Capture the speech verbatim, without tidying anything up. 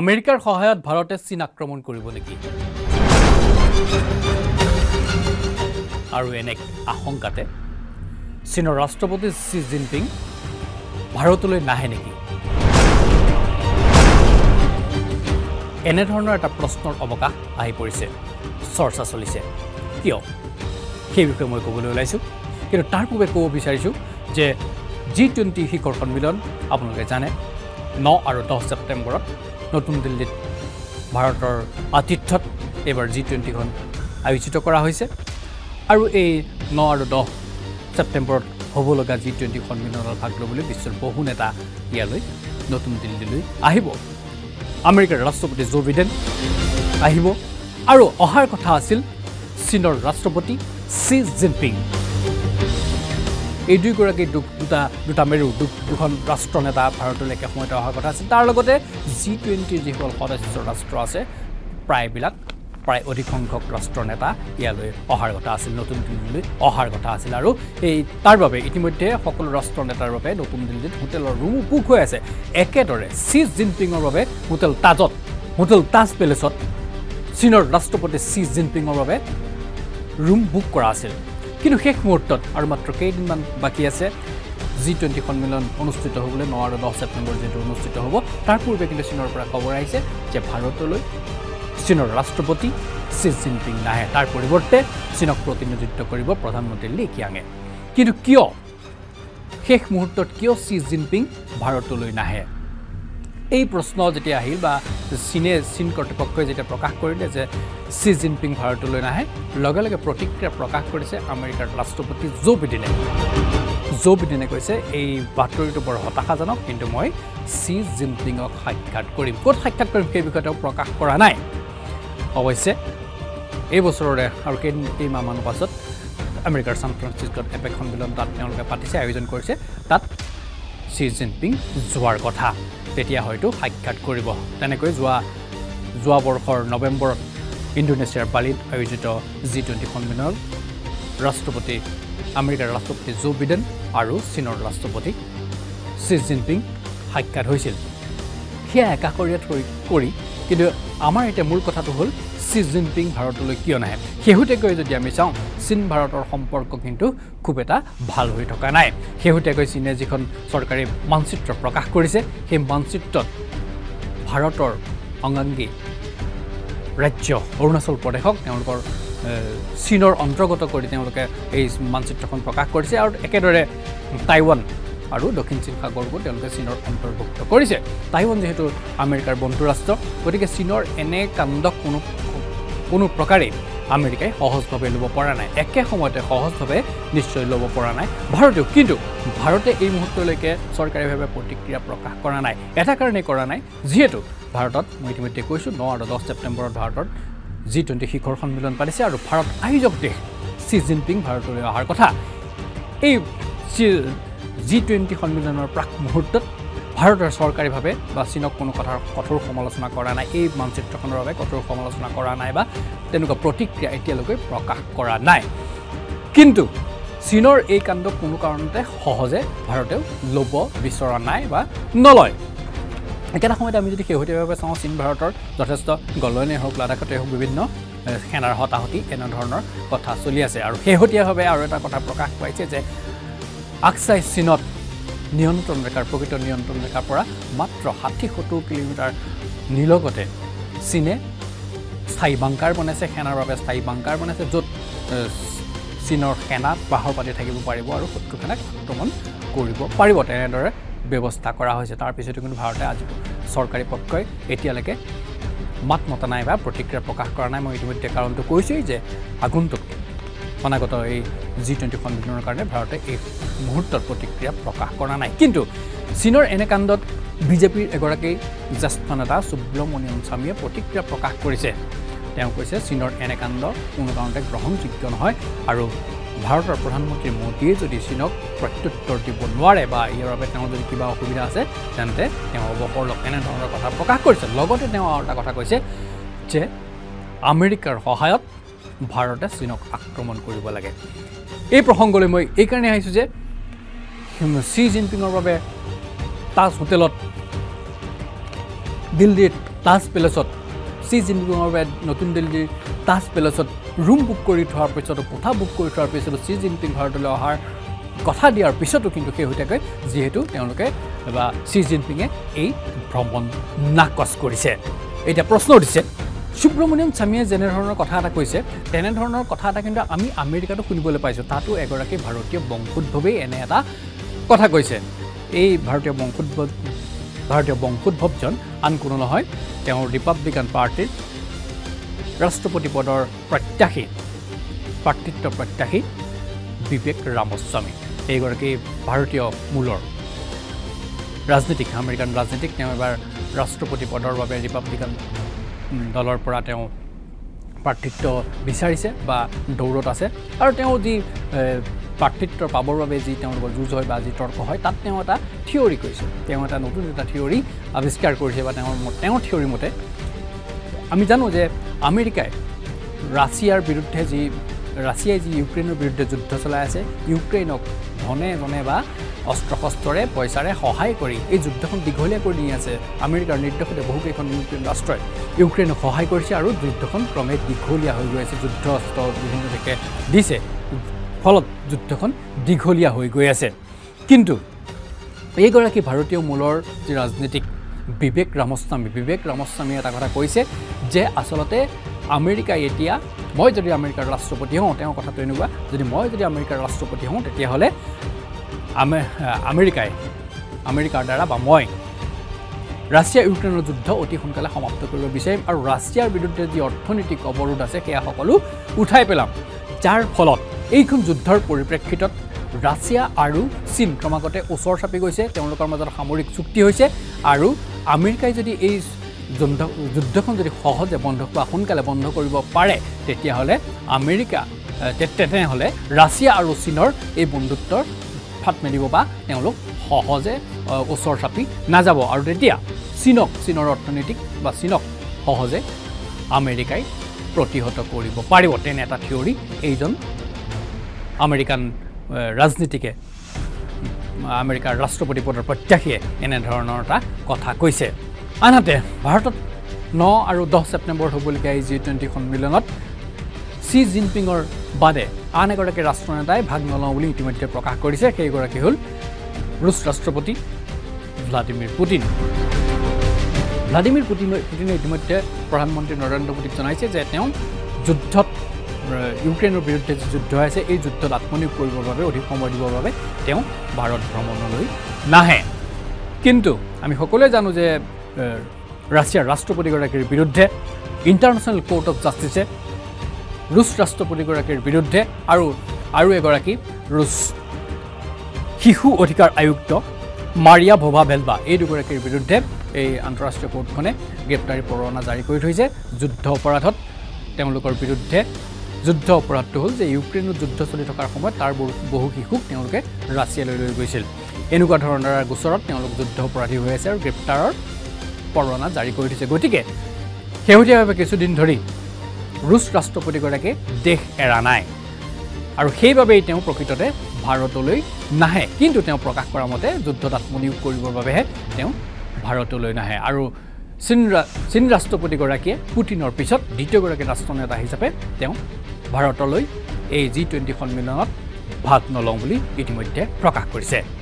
আমেৰিকাৰ সহায়ত ভাৰতে চীন আক্ৰমণ কৰিব নেকি আৰু এনে আশংকাতে চীনৰ ৰাষ্ট্ৰপতি শি জিনপিং ভাৰতলৈ নাহে নেকি এনে ধৰণৰ এটা প্ৰশ্নৰ অৱকাশ আহি পৰিছে চৰ্চা চলিছে কিয় সেই বিষয়ে মই ক'বলৈ ওলাইছো কিন্তু তাৰ পূৰ্বে ক'ব বিচাৰিছো যে জি টুৱেন্টি শিখৰ সন্মিলন আপোনালোকে জানে ন আৰু দহ ছেপ্টেম্বৰত নতুন দিল্লীত ভাৰতৰ আতিথ্যত এবাৰ জি টুৱেন্টি খন আয়োজিত কৰা হৈছে আৰু এই ন আৰু দহ ছেপ্টেম্বৰত হ'ব লগা জি টুৱেন্টি সন্মিলনৰ ভাগ ল'বলৈ বিশ্বৰ বহু নেতা ইয়ালৈ নতুন দিল্লীলৈ আহিব আমেৰিকাৰ ৰাষ্ট্ৰপতি জো বিডেন আহিব আৰু অহাৰ কথা আছিল চীনৰ ৰাষ্ট্ৰপতি শি জিনপিং এই দুইগৰাকী দুটা দুটা মেৰু দুখন ৰাষ্ট্ৰ নেতা ভাৰতলৈ একেসময়তে অহাৰ কথা আছিল তাৰ লগতে জি টুৱেন্টি যিসকল সদস্য ৰাষ্ট্ৰ আছে প্ৰায়বিলাক প্ৰায় অধিক সংখ্যক ৰাষ্ট্ৰ নেতা ইয়ালৈ অহাৰ কথা আছিল নতুন দিল্লীলৈ অহাৰ কথা আছিল আৰু এই তাৰ বাবে ইতিমধ্যে সকলো ৰাষ্ট্ৰ নেতাৰ বাবে নতুন দিল্লীত হোটেলৰ ৰুম বুক হৈ আছে একেদৰে শি জিনপিঙৰ বাবে হোটেল তাজত হোটেল তাজ পেলেছত চীনৰ ৰাষ্ট্ৰপতি শি জিনপিঙৰ বাবে ৰুম বুক কৰা আছিল কিন্তু শেষ মুহূৰ্তত আৰু মাত্ৰ কেইদিনমান বাকী আছে জি টুৱেন্টি সন্মিলন অনুষ্ঠিত হ'বলৈ ন আৰু দহ ছেপ্টেম্বৰ যিটো অনুষ্ঠিত হ'ব তাৰ পূৰ্বে কিন্তু চীনৰ পৰা খবৰ আহিছে যে ভাৰতলৈ চীনৰ ৰাষ্ট্ৰপতি শি জিনপিং নাহে তাৰ পৰিৱৰ্তে চীনক প্ৰতিনিধিত্ব কৰিব প্ৰধানমন্ত্ৰী লি কিয়াঙে কিন্তু কিয় শেষ মুহূৰ্তত কিয় শি জিনপিং ভাৰতলৈ নাহে এই প্ৰশ্ন যেতিয়া আহিল বা চীনে চীন কৰ্তৃপক্ষই যেতিয়া প্ৰকাশ কৰিলে যে শি জিনপিং ভাৰতলৈ নাহে লগে লগে প্ৰতিক্ৰিয়া প্ৰকাশ কৰিছে আমেৰিকাৰ ৰাষ্ট্ৰপতি জো বিডেনে জো বিডেনে কৈছে এই বাতৰিটো বৰ হতাশাজনক কিন্তু মই শি জিনপিঙক সাক্ষাৎ কৰিম ক'ত সাক্ষাৎ কৰিম সেই বিষয়ে তেওঁ প্ৰকাশ কৰা নাই অৱশ্যে এই বছৰৰে আৰু কেইমাহমান পাছত আমেৰিকাৰ ছান ফ্ৰান্সিস্কোত এপেক সন্মিলন তাত তেওঁলোকে পাতিছে আয়োজন কৰিছে তাত শি জিনপিং যোৱাৰ কথা তেতিয়া হয়তো সাক্ষাৎ কৰিব তেনেকৈ যোৱা যোৱা বৰ্ষৰ নৱেম্বৰত ইণ্ডোনেছিয়াৰ বালিত আয়োজিত জি টুৱেন্টি সন্মিলনত ৰাষ্ট্ৰপতি আমেৰিকাৰ ৰাষ্ট্ৰপতি জো বিডেন আৰু চীনৰ ৰাষ্ট্ৰপতি শি জিনপিং সাক্ষাৎ হৈছিল সেয়া একাষৰীয়া কৰি কিন্তু আমাৰ এতিয়া মূল কথাটো হ'ল শি জিনপিং ভাৰতলৈ কিয় নাহে শেহতীয়াকৈ যদি আমি চাওঁ চীন ভাৰতৰ সম্পৰ্ক কিন্তু খুব এটা ভাল হৈ থকা নাই শেহতীয়াকৈ চীনে যিখন চৰকাৰী মানচিত্ৰ প্ৰকাশ কৰিছে সেই মানচিত্ৰত ভাৰতৰ অংগাংগী ৰাজ্য অৰুণাচল প্ৰদেশক তেওঁলোকৰ চীনৰ অন্তৰ্গত কৰি তেওঁলোকে এই মানচিত্ৰখন প্ৰকাশ কৰিছে আৰু একেদৰে টাইৱান আৰু দক্ষিণ চীন সাগৰকো তেওঁলোকে চীনৰ অন্তৰ্ভুক্ত কৰিছে টাইৱান যিহেতু আমেৰিকাৰ বন্ধু ৰাষ্ট্ৰ গতিকে চীনৰ এনে কাণ্ডক কোনো কোনো প্ৰকাৰে আমেৰিকাই সহজভাৱে ল'ব পৰা নাই একে সময়তে সহজভাৱে নিশ্চয় ল'ব পৰা নাই ভাৰতেও কিন্তু ভাৰতে এই মুহূৰ্তলৈকে চৰকাৰীভাৱে প্ৰতিক্ৰিয়া প্ৰকাশ কৰা নাই এটা কাৰণে কৰা নাই যিহেতু ভাৰতত মই ইতিমধ্যে কৈছোঁ ন আৰু দহ ছেপ্টেম্বৰত ভাৰতত জি টুৱেন্টি শিখৰ সন্মিলন পাতিছে আৰু ভাৰত আয়োজক দেশ শি জিনপিং ভাৰতলৈ অহাৰ কথা এই জি টুৱেন্টি সন্মিলনৰ প্ৰাক মুহূৰ্তত ভাৰতৰ চৰকাৰীভাৱে বা চীনক কোনো কথাৰ কঠোৰ সমালোচনা কৰা নাই এই মানচিত্ৰখনৰ বাবে কঠোৰ সমালোচনা কৰা নাই বা তেনেকুৱা প্ৰতিক্ৰিয়া এতিয়ালৈকে প্ৰকাশ কৰা নাই কিন্তু চীনৰ এই কাণ্ড কোনো কাৰণতে সহজে ভাৰতেও ল'ব বিচৰা নাই বা নলয় একেটা সময়তে আমি যদি শেহতীয়াভাৱে চাওঁ চীন ভাৰতৰ যথেষ্ট গলনেই হওক লাডাখতে হওক বিভিন্ন সেনাৰ হতাহতি এনেধৰণৰ কথা চলি আছে আৰু শেহতীয়াভাৱে আৰু এটা কথা প্ৰকাশ পাইছে যে আকছাই চীনত নিয়ন্ত্ৰণ ৰেখাৰ প্ৰকৃত নিয়ন্ত্ৰণ ৰেখাৰ পৰা মাত্ৰ ষাঠি সত্তৰ কিলোমিটাৰ নিলগতে চীনে স্থায়ী বাংকাৰ বনাইছে সেনাৰ বাবে স্থায়ী বাংকাৰ বনাইছে য'ত চীনৰ সেনা বাহৰ পাতি থাকিব পাৰিব আৰু শত্ৰু সেনাক আক্ৰমণ কৰিব পাৰিব তেনেদৰে ব্যৱস্থা কৰা হৈছে তাৰ পিছতো কিন্তু ভাৰতে আজি চৰকাৰী পক্ষই এতিয়ালৈকে মাত মতা নাই বা প্ৰতিক্ৰিয়া প্ৰকাশ কৰা নাই মই ইতিমধ্যে কাৰণটো কৈছোঁৱেই যে আগন্তুক অনাগত এই জি টুৱেন্টি সন্মিলনৰ কাৰণে ভাৰতে এই মুহূৰ্তত প্ৰতিক্ৰিয়া প্ৰকাশ কৰা নাই কিন্তু চীনৰ এনে কাণ্ডত বিজেপিৰ এগৰাকী জ্যেষ্ঠ নেতা সুব্ৰমণিয়ম স্বামীয়ে প্ৰতিক্ৰিয়া প্ৰকাশ কৰিছে তেওঁ কৈছে চীনৰ এনে কাণ্ড কোনো কাৰণতে গ্ৰহণযোগ্য নহয় আৰু ভাৰতৰ প্ৰধানমন্ত্ৰী মোদীয়ে যদি চীনক প্ৰত্যুত্তৰ দিব নোৱাৰে বা ইয়াৰ বাবে তেওঁ যদি কিবা অসুবিধা আছে তেন্তে তেওঁ অৱসৰ লওক এনেধৰণৰ কথা প্ৰকাশ কৰিছে লগতে তেওঁ আৰু এটা কথা কৈছে যে আমেৰিকাৰ সহায়ত ভাৰতে চীনক আক্ৰমণ কৰিব লাগে এই প্ৰসংগলৈ মই এইকাৰণে আহিছোঁ যে শি জিনপিঙৰ বাবে তাজ হোটেলত দিল্লীত তাজ পেলেছত সি জিনপিঙৰ বাবে নতুন দিল্লীৰ তাজ পেলেছত ৰুম বুক কৰি থোৱাৰ পিছত কোঠা বুক কৰি থোৱাৰ পিছত সি জিনপিং ভাৰতলৈ অহাৰ কথা দিয়াৰ পিছতো কিন্তু সেই হৈটাকৈ যেহেতু তেওঁলোকে বা সি জিনপিঙে এই ভ্ৰমণ নাকচ কৰিছে এটা প্ৰশ্ন উঠিছে সুব্ৰমণিয়ম স্বামীয়ে যেনে ধৰণৰ কথা এটা কৈছে তেনে ধৰণৰ কথা এটা কিন্তু আমি আমেৰিকাটো শুনিবলৈ পাইছো তাতো এগৰাকী ভাৰতীয় বংশোদ্ভৱেই এনে এটা কথা কৈছে এই ভাৰতীয় বংশোদ্ভৱ ভাৰতীয় বংশোদ্ভৱজন আন কোনো নহয় তেওঁৰ ৰিপাব্লিকান পাৰ্টিৰ ৰাষ্ট্ৰপতি পদৰ প্ৰাৰ্থী প্ৰাৰ্থিত্ব প্ৰাৰ্থী বিবেক ৰামস্বামী এইগৰাকী ভাৰতীয় মূলৰ ৰাজনৈতিক আমেৰিকান ৰাজনৈতিক তেওঁ এবাৰ ৰাষ্ট্ৰপতি পদৰ বাবে ৰিপাব্লিকান দলৰ পৰা তেওঁ প্ৰাৰ্থিত্ব বিচাৰিছে বা দৌৰত আছে আৰু তেওঁ যি প্ৰাৰ্থিত্ব পাবৰ বাবে যি তেওঁলোকৰ যুঁজ হয় বা যি তৰ্ক হয় তাত তেওঁ এটা থিয়ৰী কৈছে তেওঁ এটা নতুন এটা থিয়ৰী আৱিষ্কাৰ কৰিছে বা তেওঁৰ তেওঁৰ থিয়ৰী মতে আমি জানো যে আমেৰিকাই ৰাছিয়াৰ বিৰুদ্ধে যি ৰাছিয়াই যি ইউক্ৰেইনৰ বিৰুদ্ধে যুদ্ধ চলাই আছে ইউক্ৰেইনক ধনে ধনে বা অস্ত্ৰ শস্ত্ৰৰে পইচাৰে সহায় কৰি এই যুদ্ধখন দীঘলীয়া কৰি নি আছে আমেৰিকাৰ নিৰ্দেশতে বহুকেইখন ৰাষ্ট্ৰই ইউক্ৰেইনক সহায় কৰিছে আৰু যুদ্ধখন ক্ৰমে দীঘলীয়া হৈ গৈ আছে যুদ্ধ অস্ত্ৰ বিভিন্ন দেশে দিছে ফলত যুদ্ধখন দীঘলীয়া হৈ গৈ আছে কিন্তু এইগৰাকী ভাৰতীয় মূলৰ যি ৰাজনৈতিক বিবেক ৰামস্বামী বিবেক ৰামস্বামীয়ে এটা কথা কৈছে যে আচলতে আমেৰিকা এতিয়া মই যদি আমেৰিকাৰ ৰাষ্ট্ৰপতি হওঁ তেওঁ কথাটো এনেকুৱা যদি মই যদি আমেৰিকাৰ ৰাষ্ট্ৰপতি হওঁ তেতিয়াহ'লে আমে আমেৰিকাই আমেৰিকাৰ দ্বাৰা বা মই ৰাছিয়া ইউক্ৰেইনৰ যুদ্ধ অতি সোনকালে সমাপ্ত কৰিব বিচাৰিম আৰু ৰাছিয়াৰ বিৰুদ্ধে যি অৰ্থনৈতিক অৱৰোধ আছে সেয়া সকলো উঠাই পেলাম যাৰ ফলত এইখন যুদ্ধৰ পৰিপ্ৰেক্ষিতত ৰাছিয়া আৰু চীন ক্ৰমাগতে ওচৰ চাপি গৈছে তেওঁলোকৰ মাজত সামৰিক চুক্তি হৈছে আৰু আমেৰিকাই যদি এই যুদ্ধ যুদ্ধখন যদি সহজে বন্ধ বা সোনকালে বন্ধ কৰিব পাৰে তেতিয়াহ'লে আমেৰিকা তেনেহ'লে ৰাছিয়া আৰু চীনৰ এই বন্ধুত্বৰ ফাট মেলিব বা তেওঁলোক সহজে ওচৰ চাপি নাযাব আৰু তেতিয়া চীনক চীনৰ অৰ্থনৈতিক বা চীনক সহজে আমেৰিকাই প্ৰতিহত কৰিব পাৰিব তেনে এটা থিয়ৰী এইজন আমেৰিকান ৰাজনীতিকে আমেৰিকাৰ ৰাষ্ট্ৰপতি পদৰ প্ৰাৰ্থীয়ে এনেধৰণৰ এটা কথা কৈছে আনহাতে ভাৰতত ন আৰু দহ ছেপ্টেম্বৰ হ'বলগীয়া এই জি টুৱেণ্টি সন্মিলনত সি জিনপিঙৰ বাদে আন এগৰাকী ৰাষ্ট্ৰনেতাই ভাগ নলওঁ বুলি ইতিমধ্যে প্ৰকাশ কৰিছে সেইগৰাকী হ'ল ৰুছ ৰাষ্ট্ৰপতি ভ্লাদিমিৰ পুটিন ভ্লাদিমিৰ পুটিনে পুটিনে ইতিমধ্যে প্ৰধানমন্ত্ৰী নৰেন্দ্ৰ মোদীক জনাইছে যে তেওঁ যুদ্ধত ইউক্ৰেইনৰ বিৰুদ্ধে যি যুদ্ধ আছে এই যুদ্ধত আত্মনিয়োগ কৰিবৰ বাবে অধিক সময় দিবৰ বাবে তেওঁ ভাৰত ভ্ৰমণলৈ নাহে কিন্তু আমি সকলোৱে জানো যে ৰাছিয়াৰ ৰাষ্ট্ৰপতিগৰাকীৰ বিৰুদ্ধে ইণ্টাৰনেশ্যনেল কোৰ্ট অফ জাষ্টিছে ৰুছ ৰাষ্ট্ৰপতিগৰাকীৰ বিৰুদ্ধে আৰু আৰু এগৰাকী ৰুছ শিশু অধিকাৰ আয়ুক্ত মাৰিয়া ভোভাভেলভা এই দুগৰাকীৰ বিৰুদ্ধে এই আন্তঃৰাষ্ট্ৰীয় কোৰ্টখনে গ্ৰেপ্তাৰী পৰৱানা জাৰি কৰি থৈছে যুদ্ধ অপৰাধত তেওঁলোকৰ বিৰুদ্ধে যুদ্ধ অপৰাধটো হ'ল যে ইউক্ৰেইনত যুদ্ধ চলি থকাৰ সময়ত তাৰ বহু শিশুক তেওঁলোকে ৰাছিয়ালৈ লৈ গৈছিল এনেকুৱা ধৰণৰ গোচৰত তেওঁলোক যুদ্ধ অপৰাধী হৈ আছে আৰু গ্ৰেপ্তাৰৰ পৰৱানা জাৰি কৰি থৈছে গতিকে শেহতীয়াভাৱে কিছুদিন ধৰি ৰুছ ৰাষ্ট্ৰপতিগৰাকীয়ে দেশ এৰা নাই আৰু সেইবাবেই তেওঁ প্ৰকৃততে ভাৰতলৈ নাহে কিন্তু তেওঁ প্ৰকাশ কৰা মতে যুদ্ধত আত্মনিয়োগ কৰিবৰ বাবেহে তেওঁ ভাৰতলৈ নাহে আৰু চীন চীন ৰাষ্ট্ৰপতিগৰাকীয়ে পুটিনৰ পিছত দ্বিতীয়গৰাকী ৰাষ্ট্ৰনেতা হিচাপে তেওঁ ভাৰতলৈ এই জি টুৱেণ্টি সন্মিলনত ভাগ নলওঁ বুলি ইতিমধ্যে প্ৰকাশ কৰিছে।